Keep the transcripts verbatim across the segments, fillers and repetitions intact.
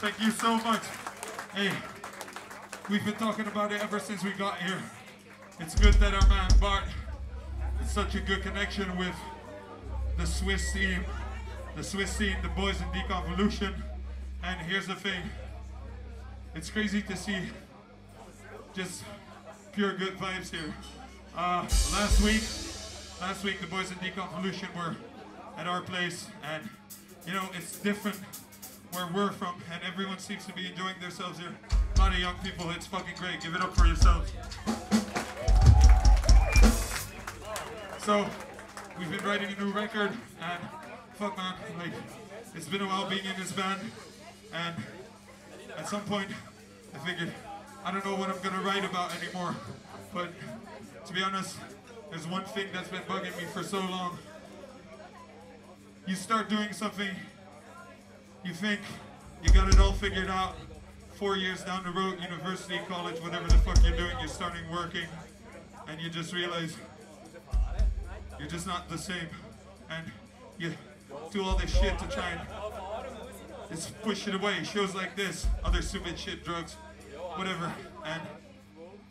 Thank you so much. Hey, we've been talking about it ever since we got here. It's good that our man Bart has such a good connection with the Swiss team, the Swiss team, the boys in Deconvolution. And here's the thing, it's crazy to see just pure good vibes here. Uh, last week, last week the boys in Deconvolution were at our place, and you know, it's different where we're from, and everyone seems to be enjoying themselves here. A lot of young people, it's fucking great. Give it up for yourselves. So, we've been writing a new record, and fuck man, like, it's been a while being in this band, and at some point, I figured, I don't know what I'm gonna write about anymore, but to be honest, there's one thing that's been bugging me for so long. You start doing something, you think you got it all figured out, four years down the road, university, college, whatever the fuck you're doing, you're starting working, and you just realize you're just not the same, and you do all this shit to try and Just push it away. Shows like this, other stupid shit, drugs, whatever. And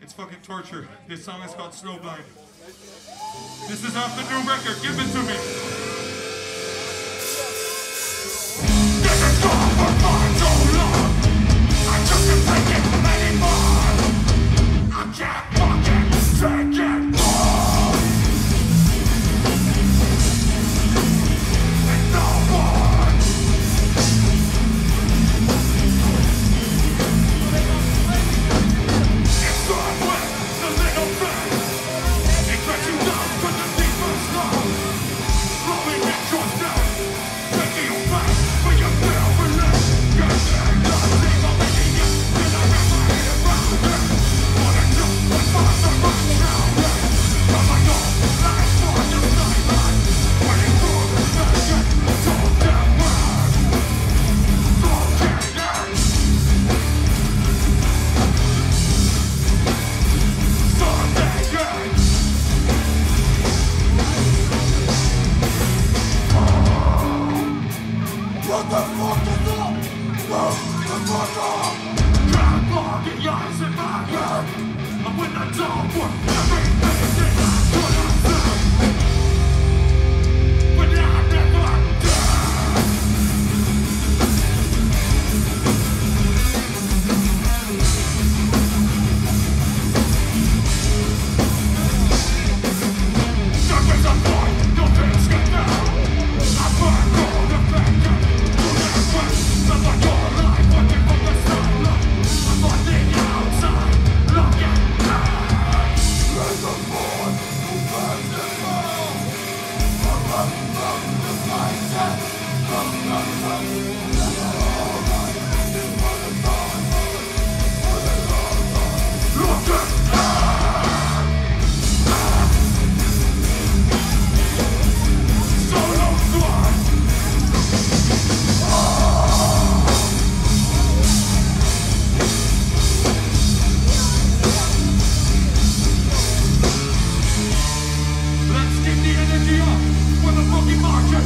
it's fucking torture. This song is called Snowblind. This is off the new record. Give it to me. This is gone for far too long. I just can't take it anymore. I can't fucking take it.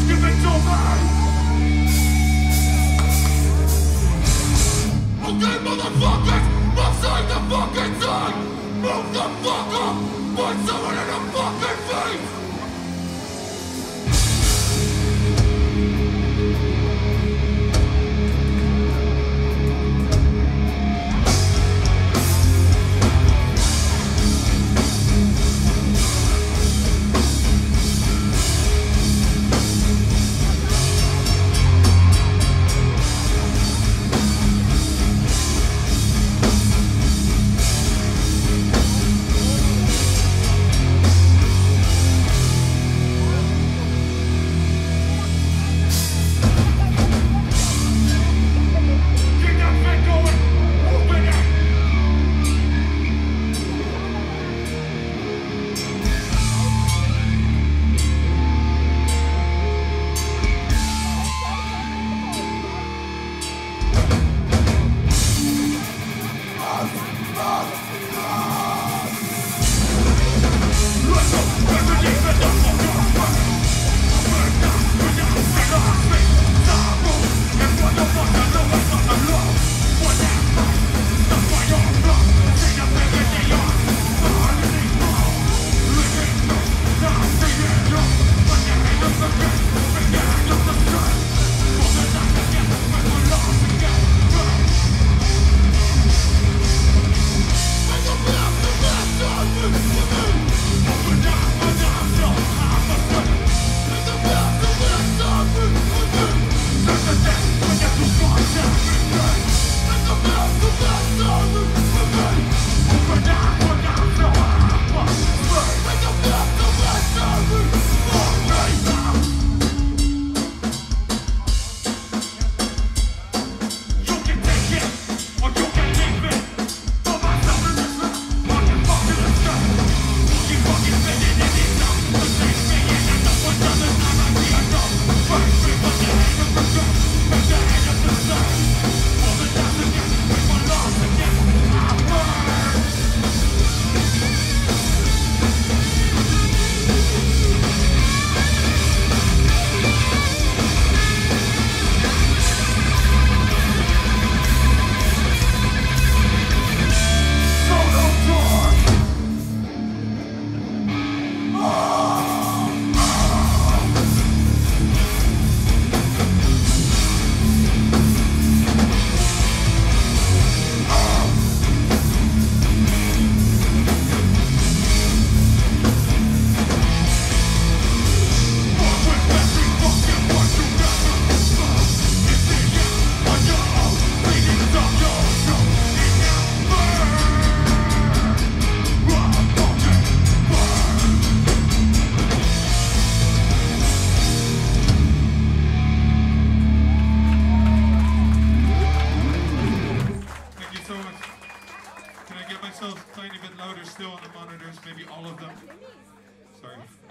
Give it to me!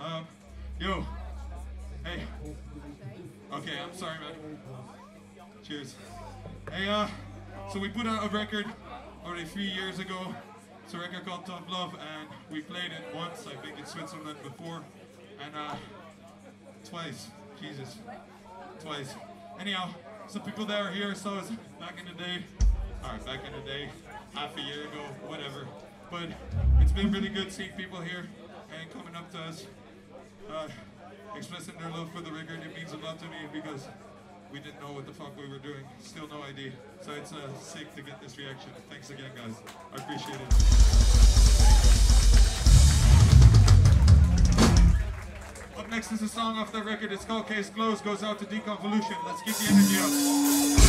Um, yo. Hey. Okay, I'm sorry, man. Cheers. Hey, uh, so we put out a record already three years ago. It's a record called Tough Love, and we played it once, I think in Switzerland before, and uh, twice. Jesus. Twice. Anyhow, some people that were here, so it's back in the day. Alright, back in the day, half a year ago, whatever. But it's been really good seeing people here and coming up to us, uh, expressing their love for the record. It means a lot to me because we didn't know what the fuck we were doing. Still no idea. So it's uh, sick to get this reaction. Thanks again, guys. I appreciate it. Up next is a song off the record. It's called Case Closed. Goes out to Deconvolution. Let's keep the energy up.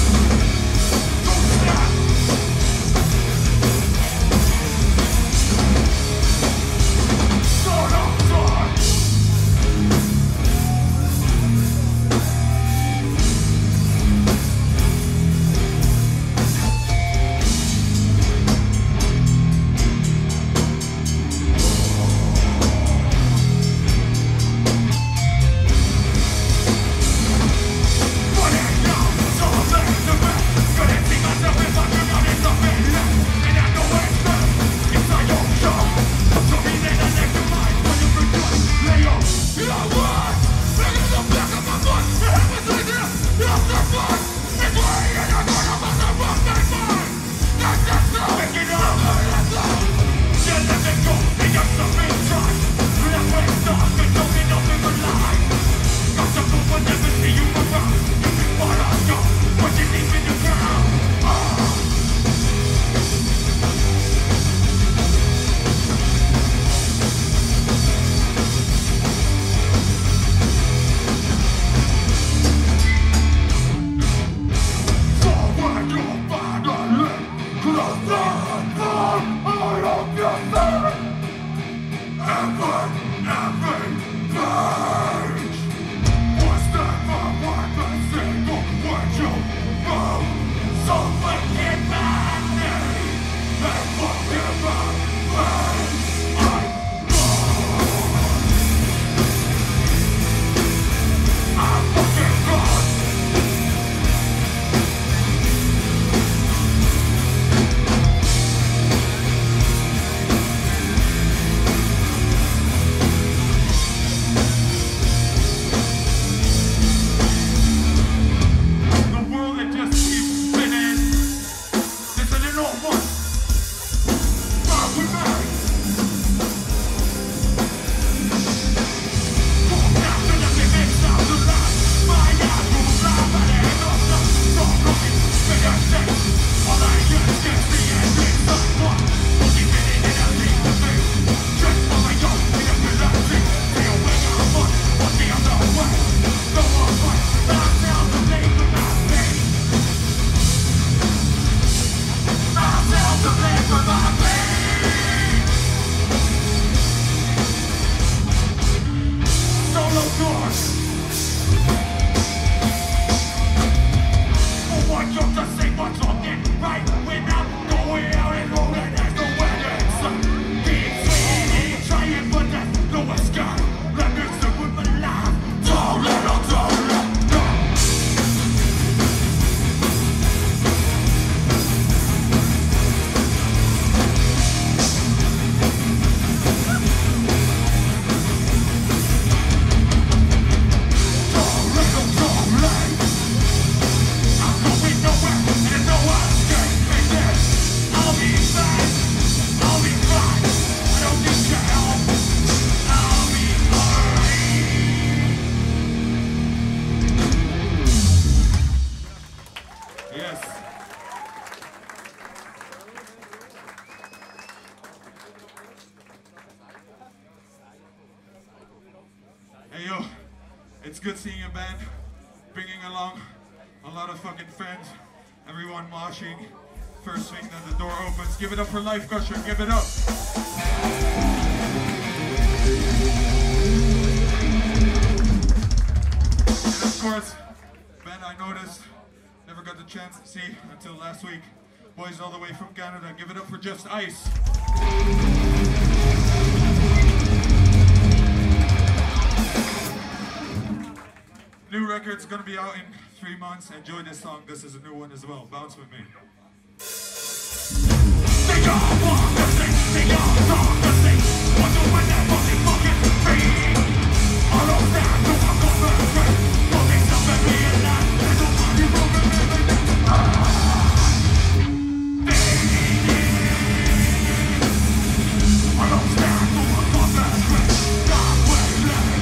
It's good seeing a band bringing along a lot of fucking friends, everyone moshing. First thing that the door opens, give it up for Life Crusher, give it up! And of course, band I noticed, never got the chance to see until last week, boys all the way from Canada, give it up for Just Ice! record's gonna be out in three months. Enjoy this song. This is a new one as well. Bounce with me. They all want the things. They all want the things. Wonder when they're fucking fucking free. All of that, no one goes for a friend. All things up and realize there's nobody broken living. They need. All of that, no one goes for a friend. God will bless.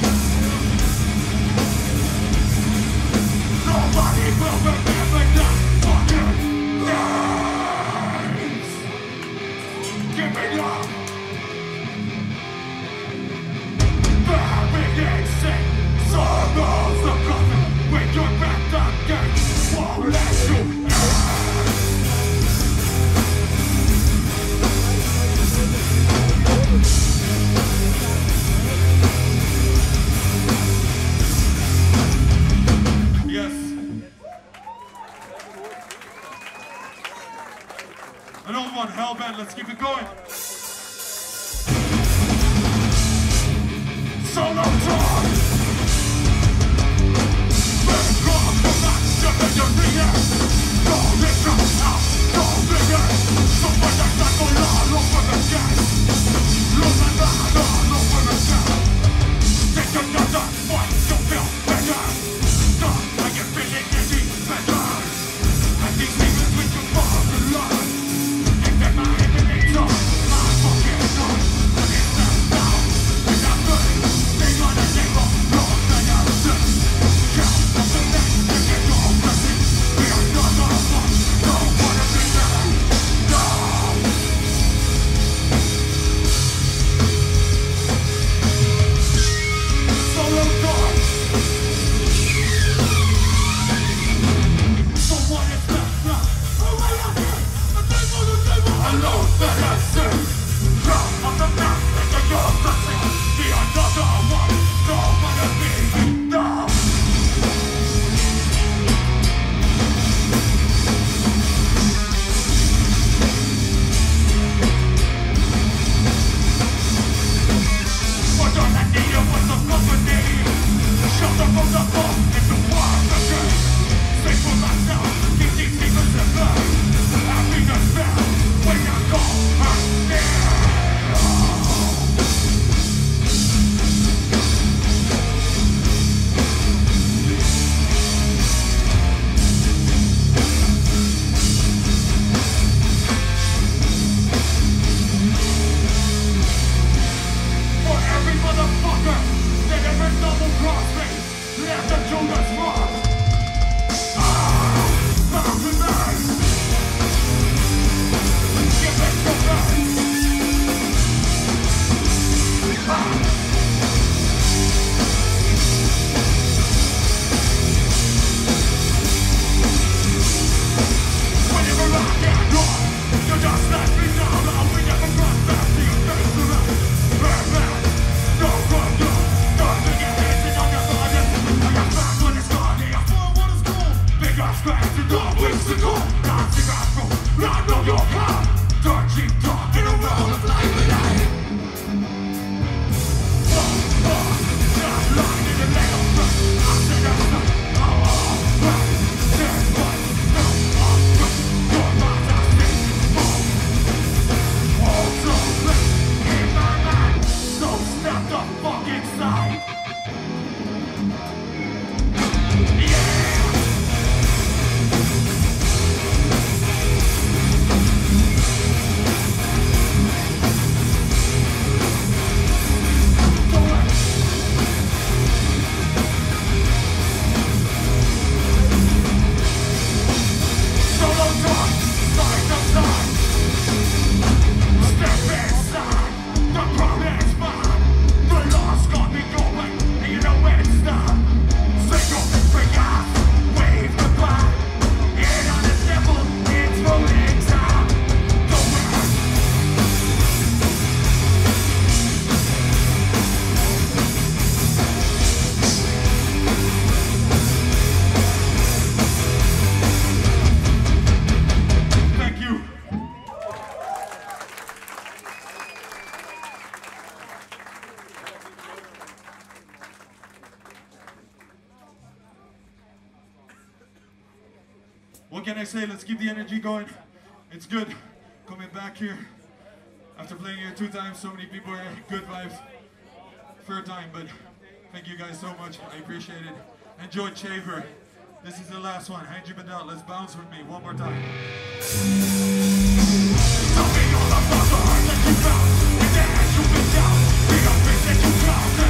Nobody will remember that fucking thing. Give me up. Buried in sin, sorrows of coffin. When you're back again, won't let you end. Yes. Another one, Hellbent, let's keep it going. Solo talk. We're gone from that shepherd to reader. Don't be dropped out, don't be dead. Someone that's not going all over the gas. Look at that all over the gas. Take another fight to feel better. Stop when you're feeling any better. I think we can reach you far below. Let the What can I say? Let's keep the energy going. It's good coming back here after playing here two times. So many people here, good vibes. Third time, but thank you guys so much. I appreciate it. Enjoy Chaver. This is the last one. Hang your butt out. Let's bounce with me one more time. Tell me all about the heart that you found. With the head you've been down. We don't think that you drowned.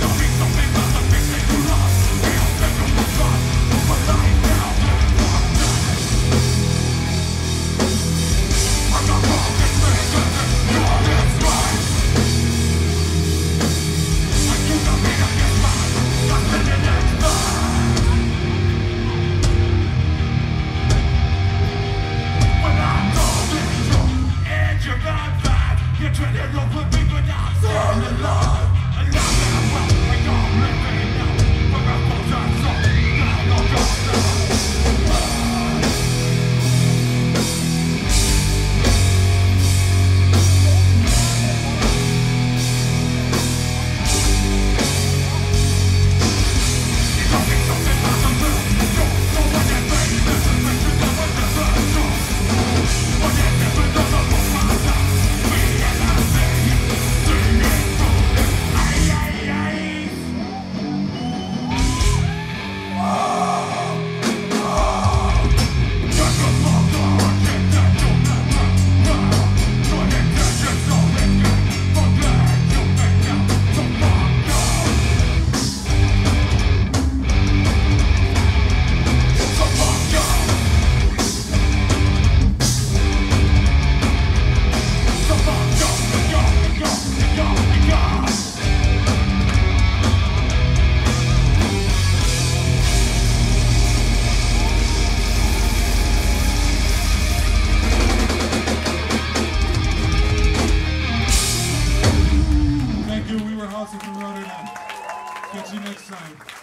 Tell me something about the things that you lost. We all think you were gone. But we're lying down. I'm not wrong. It's me. You're this right. I do not mean I get mine. Nothing in it's mine. You're not bad, you tread it up with me, but I'm still alive. And now that I'm well, I don't live it now. But I'm both times so, now I'll go down. It's only something about the moon. Don't know what that rain is. But you know what that burns on. But that never does a moment. Catch you next time.